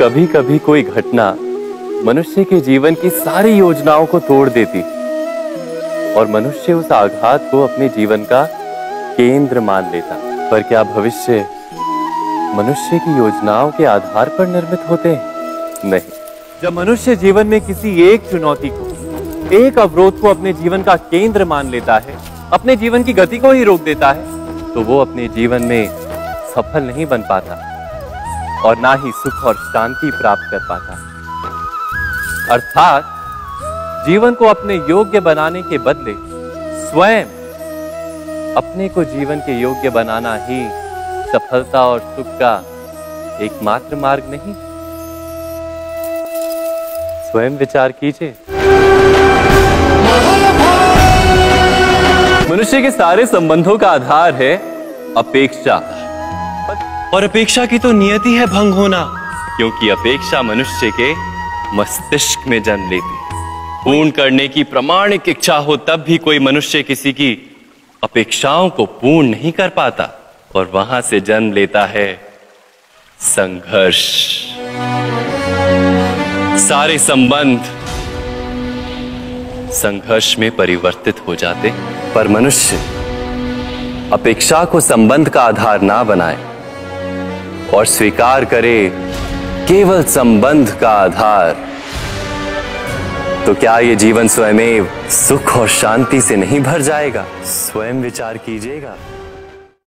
कभी कभी कोई घटना मनुष्य के जीवन की सारी योजनाओं को तोड़ देती और मनुष्य उस आघात को अपने जीवन का केंद्र मान लेता। पर क्या भविष्य मनुष्य की योजनाओं के आधार पर निर्मित होते हैं? नहीं। जब मनुष्य जीवन में किसी एक चुनौती को, एक अवरोध को अपने जीवन का केंद्र मान लेता है, अपने जीवन की गति को ही रोक देता है, तो वो अपने जीवन में सफल नहीं बन पाता और ना ही सुख और शांति प्राप्त कर पाता। अर्थात जीवन को अपने योग्य बनाने के बदले स्वयं अपने को जीवन के योग्य बनाना ही सफलता और सुख का एकमात्र मार्ग नहीं। स्वयं विचार कीजिए। मनुष्य के सारे संबंधों का आधार है अपेक्षा, और अपेक्षा की तो नियति है भंग होना, क्योंकि अपेक्षा मनुष्य के मस्तिष्क में जन्म लेती है। पूर्ण करने की प्रमाणिक इच्छा हो तब भी कोई मनुष्य किसी की अपेक्षाओं को पूर्ण नहीं कर पाता और वहां से जन्म लेता है संघर्ष। सारे संबंध संघर्ष में परिवर्तित हो जाते। पर मनुष्य अपेक्षा को संबंध का आधार ना बनाए और स्वीकार करे केवल संबंध का आधार, तो क्या ये जीवन स्वयमेव सुख और शांति से नहीं भर जाएगा? स्वयं विचार कीजिएगा।